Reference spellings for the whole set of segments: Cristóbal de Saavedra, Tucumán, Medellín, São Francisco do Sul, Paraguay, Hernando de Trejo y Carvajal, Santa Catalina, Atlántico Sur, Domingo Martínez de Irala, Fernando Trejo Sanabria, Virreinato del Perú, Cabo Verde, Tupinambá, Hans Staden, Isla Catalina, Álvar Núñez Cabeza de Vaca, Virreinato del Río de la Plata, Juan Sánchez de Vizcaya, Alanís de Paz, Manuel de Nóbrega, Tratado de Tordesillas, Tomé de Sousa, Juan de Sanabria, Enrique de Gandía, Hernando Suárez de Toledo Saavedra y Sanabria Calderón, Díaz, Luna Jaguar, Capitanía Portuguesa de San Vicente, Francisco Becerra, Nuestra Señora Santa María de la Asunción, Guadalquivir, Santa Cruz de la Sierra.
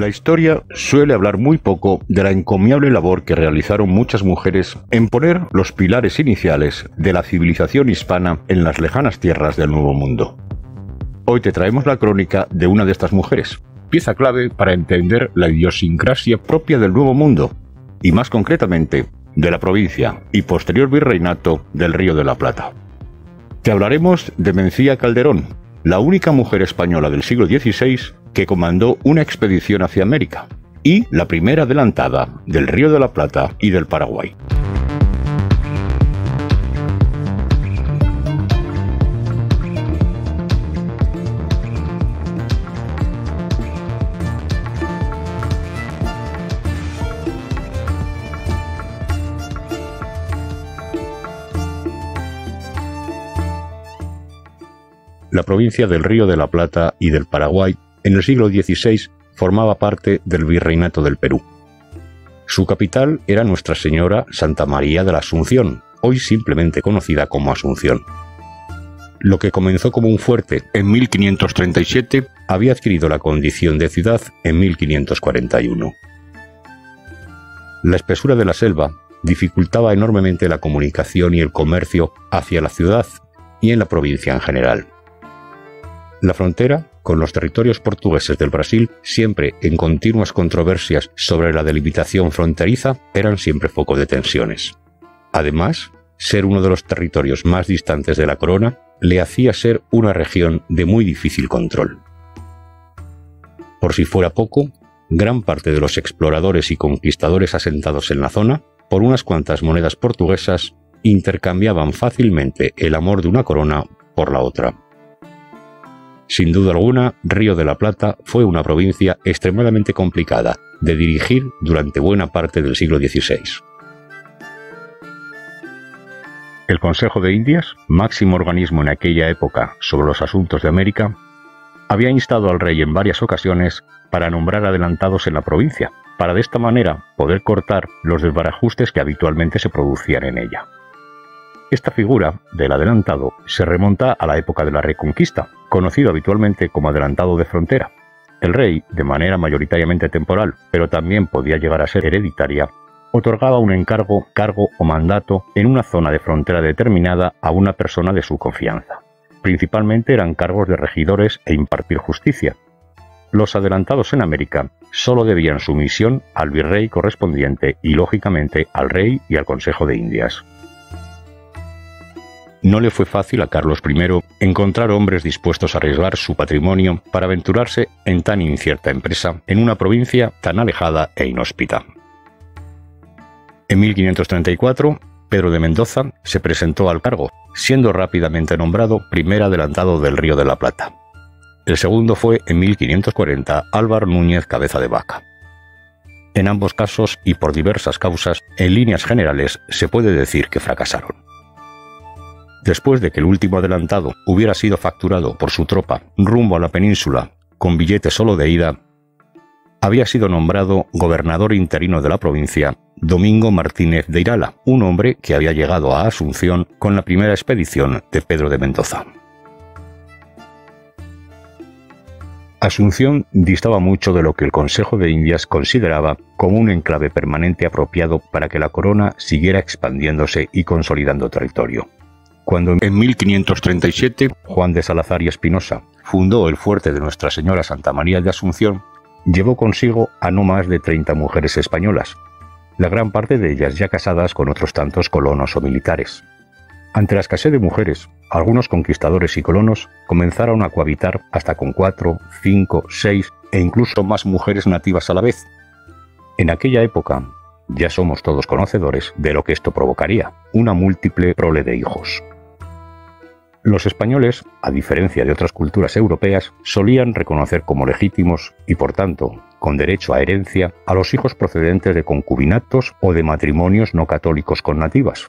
La historia suele hablar muy poco de la encomiable labor que realizaron muchas mujeres en poner los pilares iniciales de la civilización hispana en las lejanas tierras del Nuevo Mundo. Hoy te traemos la crónica de una de estas mujeres, pieza clave para entender la idiosincrasia propia del Nuevo Mundo, y más concretamente de la provincia y posterior virreinato del Río de la Plata. Te hablaremos de Mencía Calderón, la única mujer española del siglo XVI que comandó una expedición hacia América, y la primera adelantada del Río de la Plata y del Paraguay. La provincia del Río de la Plata y del Paraguay en el siglo XVI formaba parte del Virreinato del Perú. Su capital era Nuestra Señora Santa María de la Asunción, hoy simplemente conocida como Asunción. Lo que comenzó como un fuerte en 1537 había adquirido la condición de ciudad en 1541. La espesura de la selva dificultaba enormemente la comunicación y el comercio hacia la ciudad y en la provincia en general. La frontera con los territorios portugueses del Brasil, siempre en continuas controversias sobre la delimitación fronteriza, eran siempre foco de tensiones. Además, ser uno de los territorios más distantes de la corona le hacía ser una región de muy difícil control. Por si fuera poco, gran parte de los exploradores y conquistadores asentados en la zona, por unas cuantas monedas portuguesas, intercambiaban fácilmente el amor de una corona por la otra. Sin duda alguna, Río de la Plata fue una provincia extremadamente complicada de dirigir durante buena parte del siglo XVI. El Consejo de Indias, máximo organismo en aquella época sobre los asuntos de América, había instado al rey en varias ocasiones para nombrar adelantados en la provincia, para de esta manera poder cortar los desbarajustes que habitualmente se producían en ella. Esta figura del adelantado se remonta a la época de la Reconquista, conocido habitualmente como adelantado de frontera. El rey, de manera mayoritariamente temporal, pero también podía llegar a ser hereditaria, otorgaba un encargo, cargo o mandato en una zona de frontera determinada a una persona de su confianza. Principalmente eran cargos de regidores e impartir justicia. Los adelantados en América solo debían sumisión al virrey correspondiente y, lógicamente, al rey y al Consejo de Indias. No le fue fácil a Carlos I encontrar hombres dispuestos a arriesgar su patrimonio para aventurarse en tan incierta empresa en una provincia tan alejada e inhóspita. En 1534, Pedro de Mendoza se presentó al cargo, siendo rápidamente nombrado primer adelantado del Río de la Plata. El segundo fue en 1540 Álvar Núñez Cabeza de Vaca. En ambos casos y por diversas causas, en líneas generales se puede decir que fracasaron. Después de que el último adelantado hubiera sido facturado por su tropa rumbo a la península con billete solo de ida, había sido nombrado gobernador interino de la provincia Domingo Martínez de Irala, un hombre que había llegado a Asunción con la primera expedición de Pedro de Mendoza. Asunción distaba mucho de lo que el Consejo de Indias consideraba como un enclave permanente apropiado para que la corona siguiera expandiéndose y consolidando territorio. Cuando en 1537 Juan de Salazar y Espinosa fundó el fuerte de Nuestra Señora Santa María de Asunción, llevó consigo a no más de 30 mujeres españolas, la gran parte de ellas ya casadas con otros tantos colonos o militares. Ante la escasez de mujeres, algunos conquistadores y colonos comenzaron a cohabitar hasta con 4, 5, 6 e incluso más mujeres nativas a la vez. En aquella época, ya somos todos conocedores de lo que esto provocaría, una múltiple prole de hijos. Los españoles, a diferencia de otras culturas europeas, solían reconocer como legítimos y, por tanto, con derecho a herencia a los hijos procedentes de concubinatos o de matrimonios no católicos con nativas.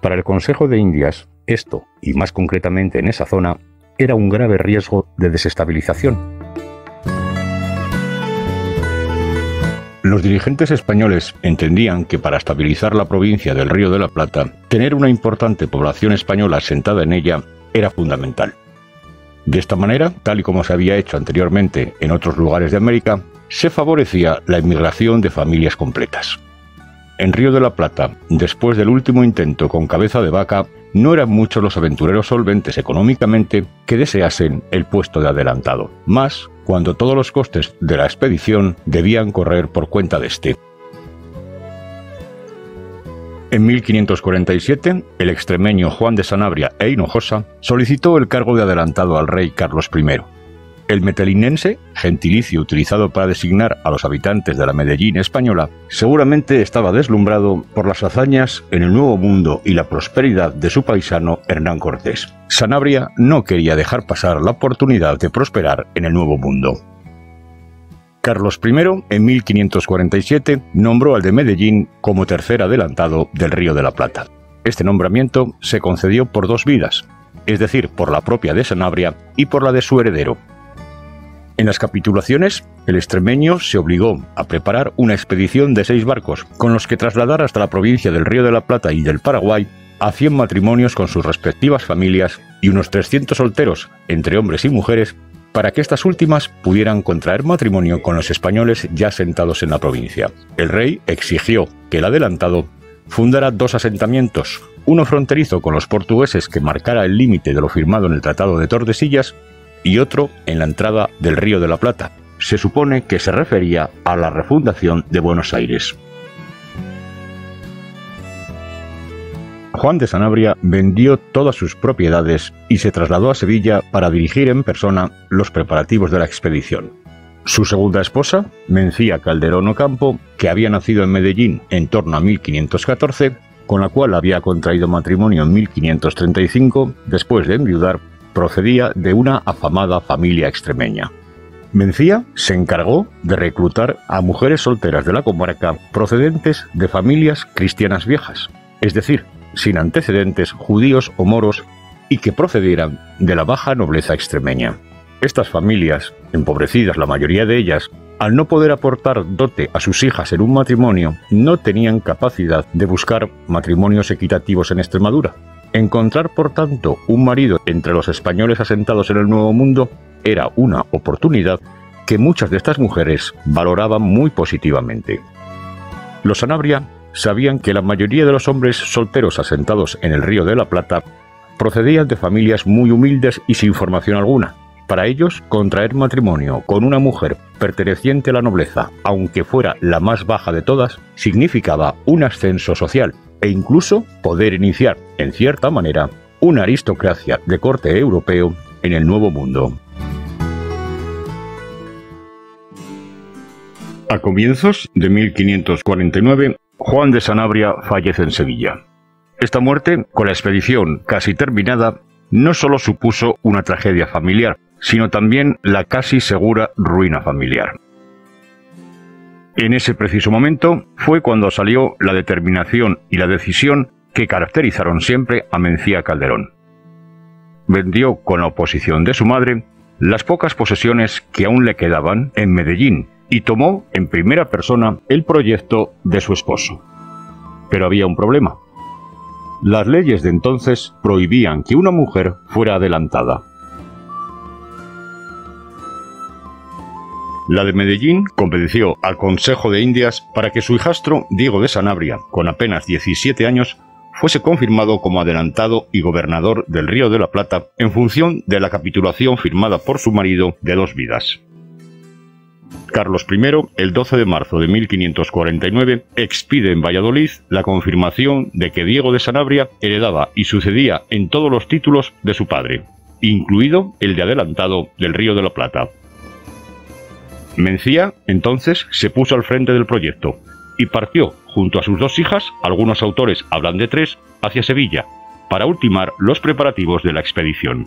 Para el Consejo de Indias, esto, y más concretamente en esa zona, era un grave riesgo de desestabilización. Los dirigentes españoles entendían que para estabilizar la provincia del Río de la Plata, tener una importante población española asentada en ella era fundamental. De esta manera, tal y como se había hecho anteriormente en otros lugares de América, se favorecía la inmigración de familias completas. En Río de la Plata, después del último intento con Cabeza de Vaca, no eran muchos los aventureros solventes económicamente que deseasen el puesto de adelantado, más cuando todos los costes de la expedición debían correr por cuenta de este. En 1547, el extremeño Juan de Sanabria e Hinojosa solicitó el cargo de adelantado al rey Carlos I. El metelinense, gentilicio utilizado para designar a los habitantes de la Medellín española, seguramente estaba deslumbrado por las hazañas en el Nuevo Mundo y la prosperidad de su paisano Hernán Cortés. Sanabria no quería dejar pasar la oportunidad de prosperar en el Nuevo Mundo. Carlos I, en 1547, nombró al de Medellín como tercer adelantado del Río de la Plata. Este nombramiento se concedió por dos vidas, es decir, por la propia de Sanabria y por la de su heredero. En las capitulaciones, el extremeño se obligó a preparar una expedición de 6 barcos, con los que trasladar hasta la provincia del Río de la Plata y del Paraguay a 100 matrimonios con sus respectivas familias y unos 300 solteros, entre hombres y mujeres, para que estas últimas pudieran contraer matrimonio con los españoles ya asentados en la provincia. El rey exigió que el adelantado fundara 2 asentamientos, uno fronterizo con los portugueses que marcara el límite de lo firmado en el Tratado de Tordesillas, y otro en la entrada del Río de la Plata. Se supone que se refería a la refundación de Buenos Aires. Juan de Sanabria vendió todas sus propiedades y se trasladó a Sevilla para dirigir en persona los preparativos de la expedición. Su segunda esposa, Mencía Calderón Ocampo, que había nacido en Medellín en torno a 1514, con la cual había contraído matrimonio en 1535, después de enviudar, procedía de una afamada familia extremeña. Mencía se encargó de reclutar a mujeres solteras de la comarca procedentes de familias cristianas viejas, es decir, sin antecedentes judíos o moros y que procedieran de la baja nobleza extremeña. Estas familias, empobrecidas la mayoría de ellas, al no poder aportar dote a sus hijas en un matrimonio, no tenían capacidad de buscar matrimonios equitativos en Extremadura. Encontrar, por tanto, un marido entre los españoles asentados en el Nuevo Mundo era una oportunidad que muchas de estas mujeres valoraban muy positivamente. Los Sanabria sabían que la mayoría de los hombres solteros asentados en el Río de la Plata procedían de familias muy humildes y sin formación alguna. Para ellos, contraer matrimonio con una mujer perteneciente a la nobleza, aunque fuera la más baja de todas, significaba un ascenso social e incluso poder iniciar, en cierta manera, una aristocracia de corte europeo en el Nuevo Mundo. A comienzos de 1549, Juan de Sanabria fallece en Sevilla. Esta muerte, con la expedición casi terminada, no solo supuso una tragedia familiar, sino también la casi segura ruina familiar. En ese preciso momento fue cuando salió la determinación y la decisión que caracterizaron siempre a Mencía Calderón. Vendió, con la oposición de su madre, las pocas posesiones que aún le quedaban en Medellín y tomó en primera persona el proyecto de su esposo. Pero había un problema. Las leyes de entonces prohibían que una mujer fuera adelantada. La de Medellín convenció al Consejo de Indias para que su hijastro, Diego de Sanabria, con apenas 17 años, fuese confirmado como adelantado y gobernador del Río de la Plata en función de la capitulación firmada por su marido de 2 vidas. Carlos I, el 12 de marzo de 1549, expide en Valladolid la confirmación de que Diego de Sanabria heredaba y sucedía en todos los títulos de su padre, incluido el de adelantado del Río de la Plata. Mencía, entonces, se puso al frente del proyecto y partió, junto a sus 2 hijas, algunos autores hablan de 3, hacia Sevilla, para ultimar los preparativos de la expedición.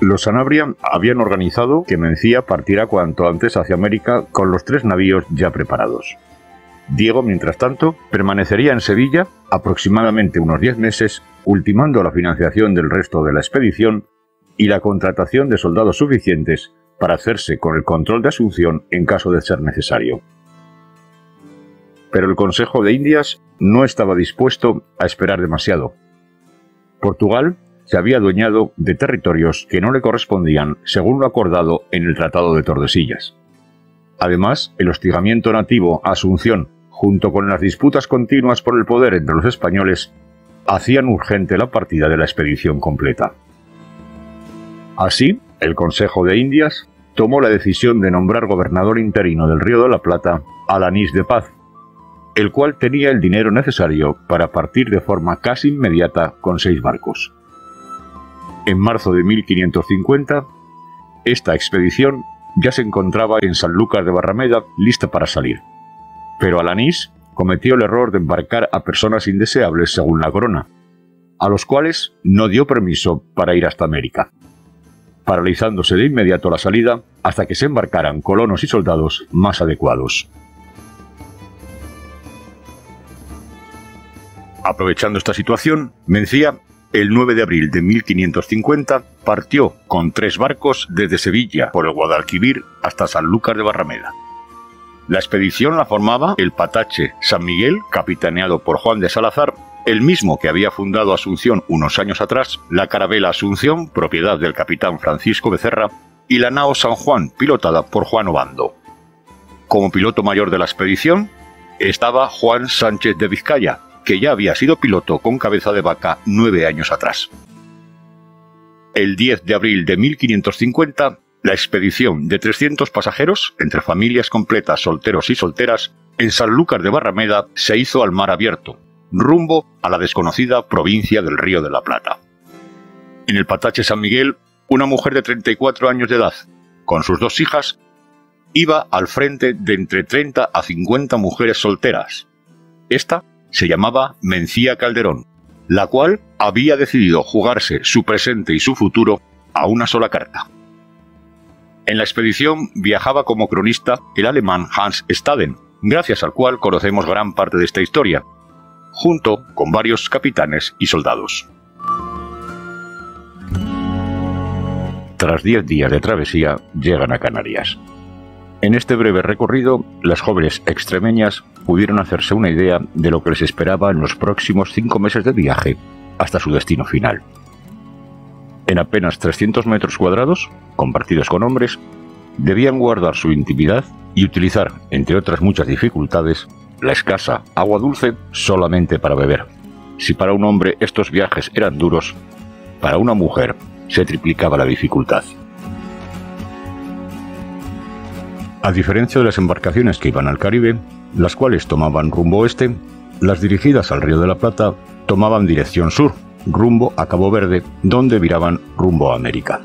Los Sanabria habían organizado que Mencía partiera cuanto antes hacia América con los 3 navíos ya preparados. Diego, mientras tanto, permanecería en Sevilla aproximadamente unos 10 meses, ultimando la financiación del resto de la expedición y la contratación de soldados suficientes para hacerse con el control de Asunción en caso de ser necesario. Pero el Consejo de Indias no estaba dispuesto a esperar demasiado. Portugal se había adueñado de territorios que no le correspondían según lo acordado en el Tratado de Tordesillas. Además, el hostigamiento nativo a Asunción, junto con las disputas continuas por el poder entre los españoles, hacían urgente la partida de la expedición completa. Así, el Consejo de Indias tomó la decisión de nombrar gobernador interino del Río de la Plata a Alanís de Paz, el cual tenía el dinero necesario para partir de forma casi inmediata con 6 barcos. En marzo de 1550, esta expedición ya se encontraba en Sanlúcar de Barrameda lista para salir, pero Alanís cometió el error de embarcar a personas indeseables según la corona, a los cuales no dio permiso para ir hasta América, paralizándose de inmediato la salida hasta que se embarcaran colonos y soldados más adecuados. Aprovechando esta situación, Mencía, el 9 de abril de 1550, partió con 3 barcos desde Sevilla por el Guadalquivir hasta Sanlúcar de Barrameda. La expedición la formaba el patache San Miguel, capitaneado por Juan de Salazar, el mismo que había fundado Asunción unos años atrás, la carabela Asunción, propiedad del capitán Francisco Becerra, y la nao San Juan, pilotada por Juan Obando. Como piloto mayor de la expedición estaba Juan Sánchez de Vizcaya, que ya había sido piloto con Cabeza de Vaca 9 años atrás. El 10 de abril de 1550, la expedición de 300 pasajeros, entre familias completas, solteros y solteras, en Sanlúcar de Barrameda se hizo al mar abierto, rumbo a la desconocida provincia del Río de la Plata. En el patache San Miguel, una mujer de 34 años de edad, con sus 2 hijas, iba al frente de entre 30 a 50 mujeres solteras. Esta se llamaba Mencía Calderón, la cual había decidido jugarse su presente y su futuro a una sola carta. En la expedición viajaba como cronista el alemán Hans Staden, gracias al cual conocemos gran parte de esta historia, junto con varios capitanes y soldados. Tras 10 días de travesía, llegan a Canarias. En este breve recorrido, las jóvenes extremeñas pudieron hacerse una idea de lo que les esperaba en los próximos 5 meses de viaje hasta su destino final. En apenas 300 metros cuadrados, compartidos con hombres, debían guardar su intimidad y utilizar, entre otras muchas dificultades, la escasa agua dulce solamente para beber. Si para un hombre estos viajes eran duros, para una mujer se triplicaba la dificultad. A diferencia de las embarcaciones que iban al Caribe, las cuales tomaban rumbo oeste, las dirigidas al Río de la Plata tomaban dirección sur, rumbo a Cabo Verde, donde viraban rumbo a América.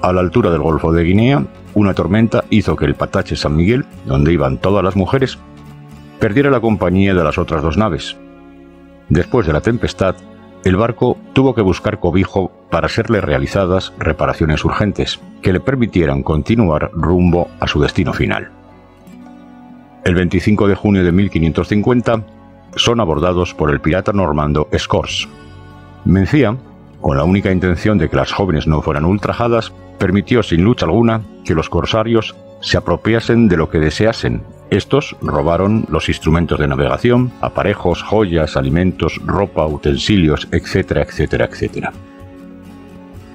A la altura del Golfo de Guinea, una tormenta hizo que el patache San Miguel, donde iban todas las mujeres, perdiera la compañía de las otras 2 naves. Después de la tempestad, el barco tuvo que buscar cobijo para serle realizadas reparaciones urgentes que le permitieran continuar rumbo a su destino final. El 25 de junio de 1550 son abordados por el pirata normando Scors. Mencía, con la única intención de que las jóvenes no fueran ultrajadas, permitió sin lucha alguna que los corsarios se apropiasen de lo que deseasen. Estos robaron los instrumentos de navegación, aparejos, joyas, alimentos, ropa, utensilios, etcétera, etcétera, etcétera.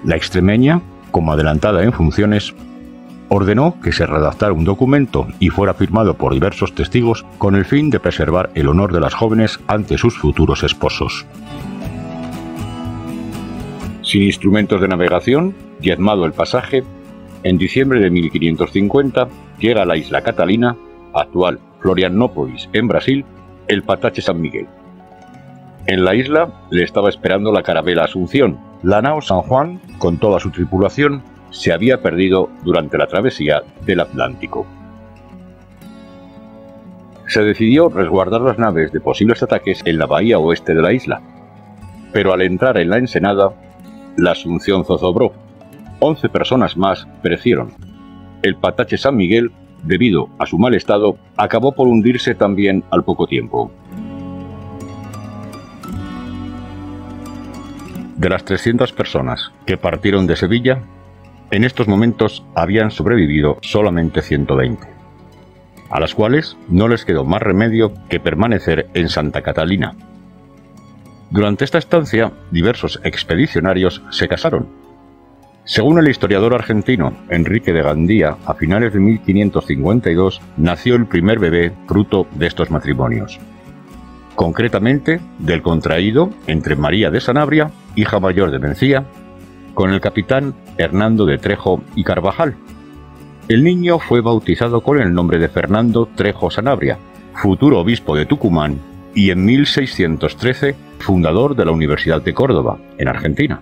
La extremeña, como adelantada en funciones, ordenó que se redactara un documento y fuera firmado por diversos testigos con el fin de preservar el honor de las jóvenes ante sus futuros esposos. Sin instrumentos de navegación, diezmado el pasaje, en diciembre de 1550 llega a la Isla Catalina, actual Florianópolis en Brasil, el patache San Miguel. En la isla le estaba esperando la carabela Asunción. La nao San Juan, con toda su tripulación, se había perdido durante la travesía del Atlántico. Se decidió resguardar las naves de posibles ataques en la bahía oeste de la isla, pero al entrar en la ensenada, la Asunción zozobró. 11 personas más perecieron. El patache San Miguel, debido a su mal estado, acabó por hundirse también al poco tiempo. De las 300 personas que partieron de Sevilla, en estos momentos habían sobrevivido solamente 120, a las cuales no les quedó más remedio que permanecer en Santa Catalina. Durante esta estancia, diversos expedicionarios se casaron. Según el historiador argentino Enrique de Gandía, a finales de 1552 nació el primer bebé fruto de estos matrimonios. Concretamente, del contraído entre María de Sanabria, hija mayor de Mencía, con el capitán Hernando de Trejo y Carvajal. El niño fue bautizado con el nombre de Fernando Trejo Sanabria, futuro obispo de Tucumán y en 1613 fundador de la Universidad de Córdoba, en Argentina.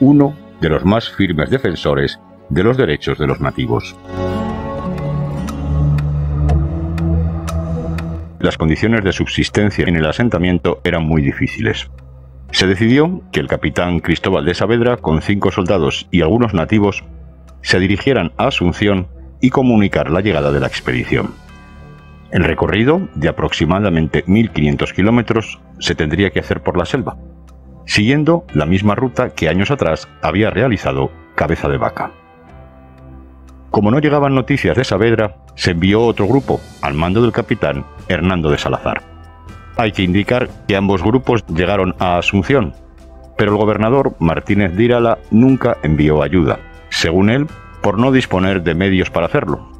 Uno de los más firmes defensores de los derechos de los nativos. Las condiciones de subsistencia en el asentamiento eran muy difíciles. Se decidió que el capitán Cristóbal de Saavedra, con 5 soldados y algunos nativos, se dirigieran a Asunción y comunicar la llegada de la expedición. El recorrido, de aproximadamente 1.500 kilómetros, se tendría que hacer por la selva, siguiendo la misma ruta que años atrás había realizado Cabeza de Vaca. Como no llegaban noticias de Saavedra, se envió otro grupo, al mando del capitán Hernando de Salazar. Hay que indicar que ambos grupos llegaron a Asunción, pero el gobernador Martínez de Irala nunca envió ayuda, según él, por no disponer de medios para hacerlo.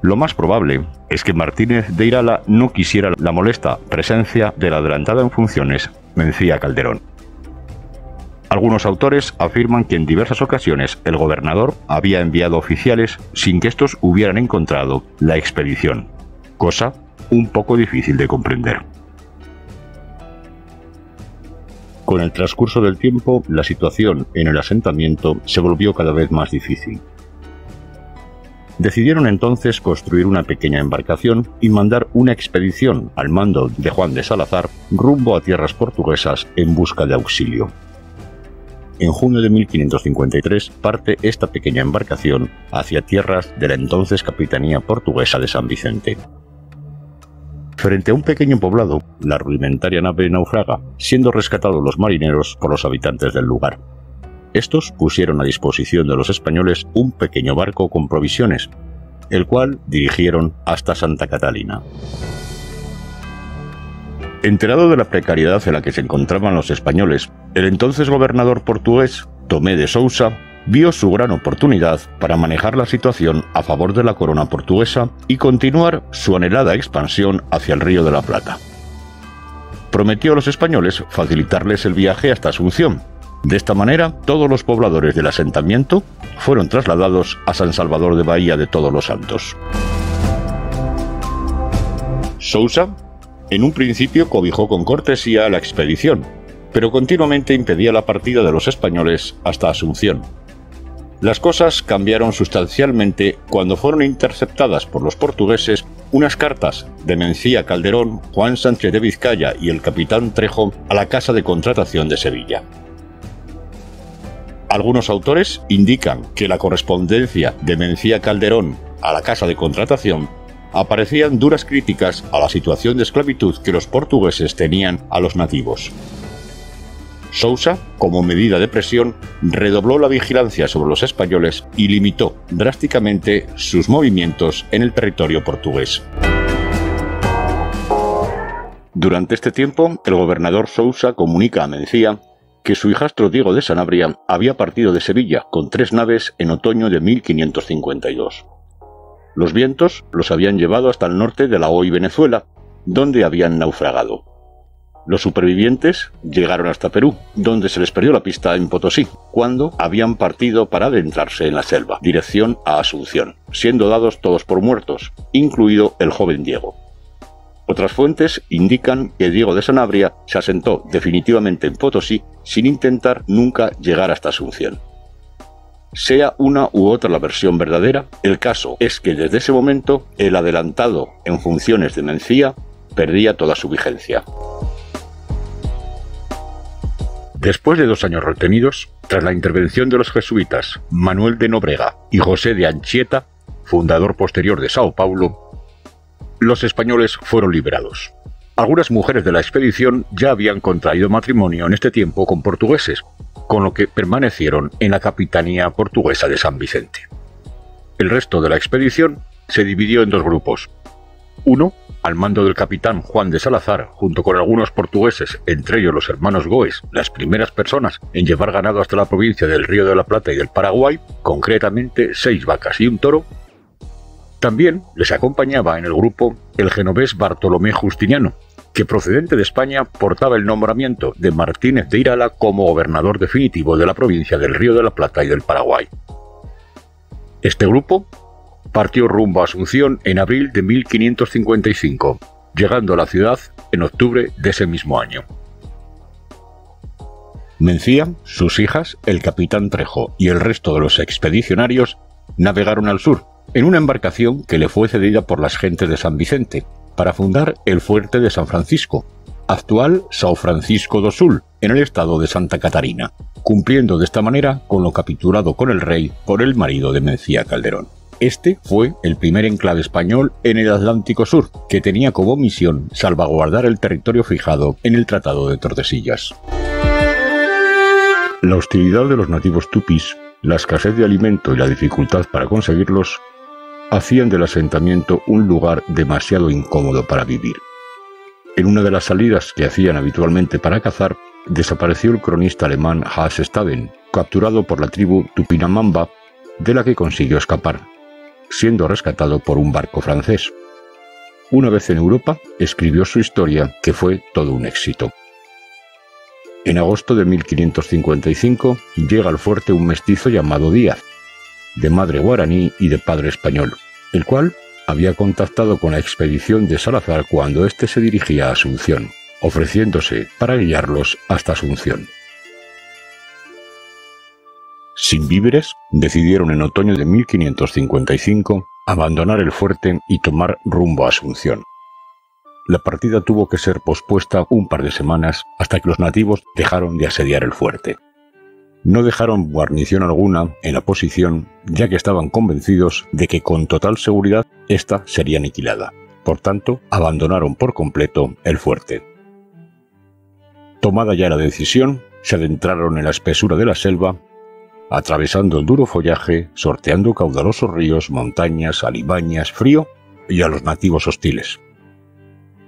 Lo más probable es que Martínez de Irala no quisiera la molesta presencia de la adelantada en funciones Mencía Calderón. Algunos autores afirman que en diversas ocasiones el gobernador había enviado oficiales sin que estos hubieran encontrado la expedición, cosa un poco difícil de comprender. Con el transcurso del tiempo, la situación en el asentamiento se volvió cada vez más difícil. Decidieron entonces construir una pequeña embarcación y mandar una expedición al mando de Juan de Salazar rumbo a tierras portuguesas en busca de auxilio. En junio de 1553 parte esta pequeña embarcación hacia tierras de la entonces Capitanía Portuguesa de San Vicente. Frente a un pequeño poblado, la rudimentaria nave naufraga, siendo rescatados los marineros por los habitantes del lugar. Estos pusieron a disposición de los españoles un pequeño barco con provisiones, el cual dirigieron hasta Santa Catalina. Enterado de la precariedad en la que se encontraban los españoles, el entonces gobernador portugués, Tomé de Sousa, vio su gran oportunidad para manejar la situación a favor de la corona portuguesa y continuar su anhelada expansión hacia el Río de la Plata. Prometió a los españoles facilitarles el viaje hasta Asunción. De esta manera, todos los pobladores del asentamiento fueron trasladados a San Salvador de Bahía de Todos los Santos. Sousa, en un principio, cobijó con cortesía la expedición, pero continuamente impedía la partida de los españoles hasta Asunción. Las cosas cambiaron sustancialmente cuando fueron interceptadas por los portugueses unas cartas de Mencía Calderón, Juan Sánchez de Vizcaya y el capitán Trejo a la Casa de Contratación de Sevilla. Algunos autores indican que la correspondencia de Mencía Calderón a la Casa de Contratación aparecían duras críticas a la situación de esclavitud que los portugueses tenían a los nativos. Sousa, como medida de presión, redobló la vigilancia sobre los españoles y limitó drásticamente sus movimientos en el territorio portugués. Durante este tiempo, el gobernador Sousa comunica a Mencía que su hijastro Diego de Sanabria había partido de Sevilla con 3 naves en otoño de 1552. Los vientos los habían llevado hasta el norte de la hoy Venezuela, donde habían naufragado. Los supervivientes llegaron hasta Perú, donde se les perdió la pista en Potosí, cuando habían partido para adentrarse en la selva, dirección a Asunción, siendo dados todos por muertos, incluido el joven Diego. Otras fuentes indican que Diego de Sanabria se asentó definitivamente en Potosí sin intentar nunca llegar hasta Asunción. Sea una u otra la versión verdadera, el caso es que desde ese momento el adelantado en funciones de Mencía perdía toda su vigencia. Después de 2 años retenidos, tras la intervención de los jesuitas Manuel de Nobrega y José de Anchieta, fundador posterior de Sao Paulo, los españoles fueron liberados. Algunas mujeres de la expedición ya habían contraído matrimonio en este tiempo con portugueses, con lo que permanecieron en la Capitanía Portuguesa de San Vicente. El resto de la expedición se dividió en 2 grupos. Uno al mando del capitán Juan de Salazar, junto con algunos portugueses, entre ellos los hermanos Goes, las primeras personas en llevar ganado hasta la provincia del Río de la Plata y del Paraguay, concretamente 6 vacas y un toro. También les acompañaba en el grupo el genovés Bartolomé Justiniano, que procedente de España portaba el nombramiento de Martínez de Irala como gobernador definitivo de la provincia del Río de la Plata y del Paraguay. Este grupo partió rumbo a Asunción en abril de 1555, llegando a la ciudad en octubre de ese mismo año. Mencía, sus hijas, el capitán Trejo y el resto de los expedicionarios navegaron al sur, en una embarcación que le fue cedida por las gentes de San Vicente, para fundar el fuerte de San Francisco, actual São Francisco do Sul, en el estado de Santa Catalina, cumpliendo de esta manera con lo capturado con el rey por el marido de Mencía Calderón. Este fue el primer enclave español en el Atlántico Sur, que tenía como misión salvaguardar el territorio fijado en el Tratado de Tordesillas. La hostilidad de los nativos tupis, la escasez de alimento y la dificultad para conseguirlos hacían del asentamiento un lugar demasiado incómodo para vivir. En una de las salidas que hacían habitualmente para cazar, desapareció el cronista alemán Hans Staden, capturado por la tribu Tupinambá, de la que consiguió escapar, siendo rescatado por un barco francés. Una vez en Europa, escribió su historia, que fue todo un éxito. En agosto de 1555 llega al fuerte un mestizo llamado Díaz, de madre guaraní y de padre español, el cual había contactado con la expedición de Salazar cuando éste se dirigía a Asunción, ofreciéndose para guiarlos hasta Asunción. Sin víveres, decidieron en otoño de 1555 abandonar el fuerte y tomar rumbo a Asunción. La partida tuvo que ser pospuesta un par de semanas hasta que los nativos dejaron de asediar el fuerte. No dejaron guarnición alguna en la posición, ya que estaban convencidos de que con total seguridad ésta sería aniquilada. Por tanto, abandonaron por completo el fuerte. Tomada ya la decisión, se adentraron en la espesura de la selva, atravesando el duro follaje, sorteando caudalosos ríos, montañas, alimañas, frío y a los nativos hostiles.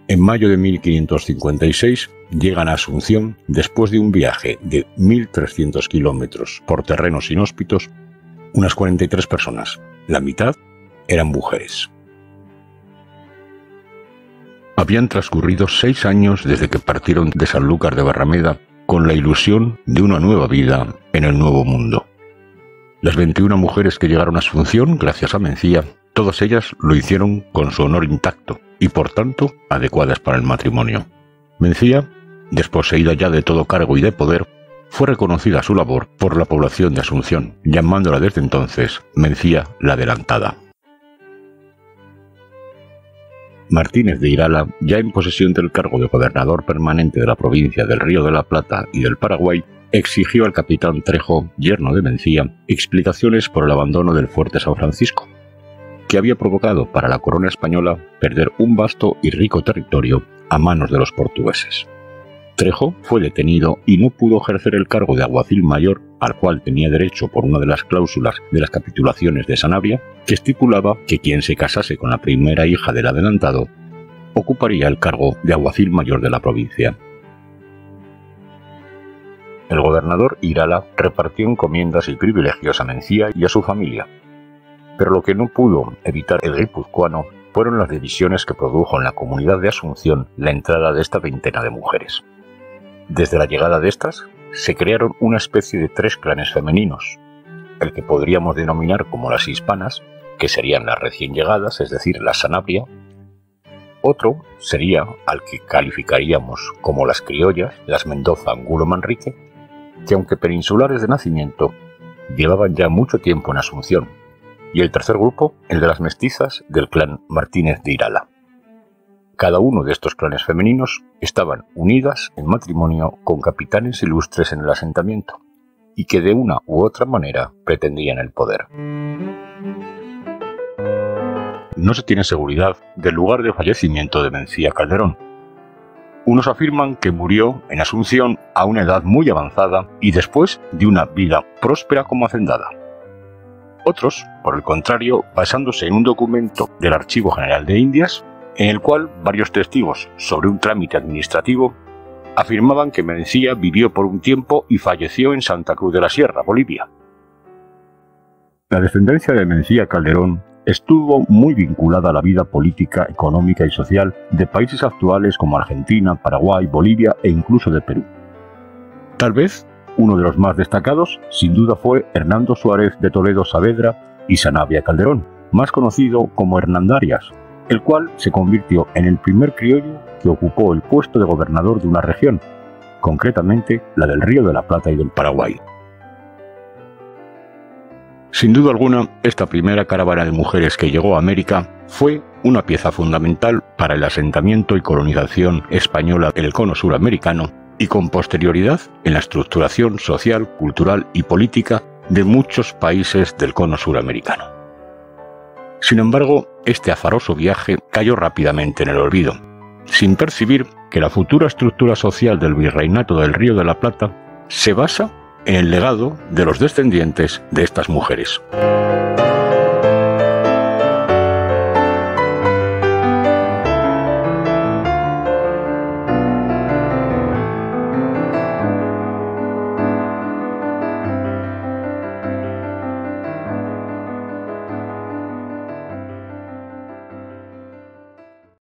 En mayo de 1556 llegan a Asunción después de un viaje de 1.300 kilómetros por terrenos inhóspitos, unas 43 personas, la mitad eran mujeres. Habían transcurrido 6 años desde que partieron de Sanlúcar de Barrameda con la ilusión de una nueva vida en el Nuevo Mundo. Las 21 mujeres que llegaron a Asunción, gracias a Mencía, todas ellas lo hicieron con su honor intacto y por tanto adecuadas para el matrimonio. Mencía, desposeída ya de todo cargo y de poder, fue reconocida su labor por la población de Asunción, llamándola desde entonces Mencía la Adelantada. Martínez de Irala, ya en posesión del cargo de gobernador permanente de la provincia del Río de la Plata y del Paraguay, exigió al capitán Trejo, yerno de Mencía, explicaciones por el abandono del fuerte San Francisco, que había provocado para la corona española perder un vasto y rico territorio a manos de los portugueses. Trejo fue detenido y no pudo ejercer el cargo de alguacil mayor, al cual tenía derecho por una de las cláusulas de las capitulaciones de Sanabria, que estipulaba que quien se casase con la primera hija del adelantado ocuparía el cargo de alguacil mayor de la provincia. El gobernador Irala repartió encomiendas y privilegios a Mencía y a su familia, pero lo que no pudo evitar el guipuzcoano fueron las divisiones que produjo en la comunidad de Asunción la entrada de esta veintena de mujeres. Desde la llegada de estas, se crearon una especie de 3 clanes femeninos, el que podríamos denominar como las hispanas, que serían las recién llegadas, es decir, las Sanabria; otro sería al que calificaríamos como las criollas, las Mendoza, Angulo, Manrique, que aunque peninsulares de nacimiento, llevaban ya mucho tiempo en Asunción; y el tercer grupo, el de las mestizas del clan Martínez de Irala. Cada uno de estos clanes femeninos estaban unidas en matrimonio con capitanes ilustres en el asentamiento y que de una u otra manera pretendían el poder. No se tiene seguridad del lugar de fallecimiento de Mencía Calderón. Unos afirman que murió en Asunción a una edad muy avanzada y después de una vida próspera como hacendada. Otros, por el contrario, basándose en un documento del Archivo General de Indias, en el cual varios testigos, sobre un trámite administrativo, afirmaban que Mencía vivió por un tiempo y falleció en Santa Cruz de la Sierra, Bolivia. La descendencia de Mencía Calderón estuvo muy vinculada a la vida política, económica y social de países actuales como Argentina, Paraguay, Bolivia e incluso de Perú. Tal vez uno de los más destacados, sin duda, fue Hernando Suárez de Toledo Saavedra y Sanabria Calderón, más conocido como Hernandarias, el cual se convirtió en el primer criollo que ocupó el puesto de gobernador de una región, concretamente la del Río de la Plata y del Paraguay. Sin duda alguna, esta primera caravana de mujeres que llegó a América fue una pieza fundamental para el asentamiento y colonización española del cono suramericano y con posterioridad en la estructuración social, cultural y política de muchos países del cono suramericano. Sin embargo, este azaroso viaje cayó rápidamente en el olvido, sin percibir que la futura estructura social del Virreinato del Río de la Plata se basa en el legado de los descendientes de estas mujeres.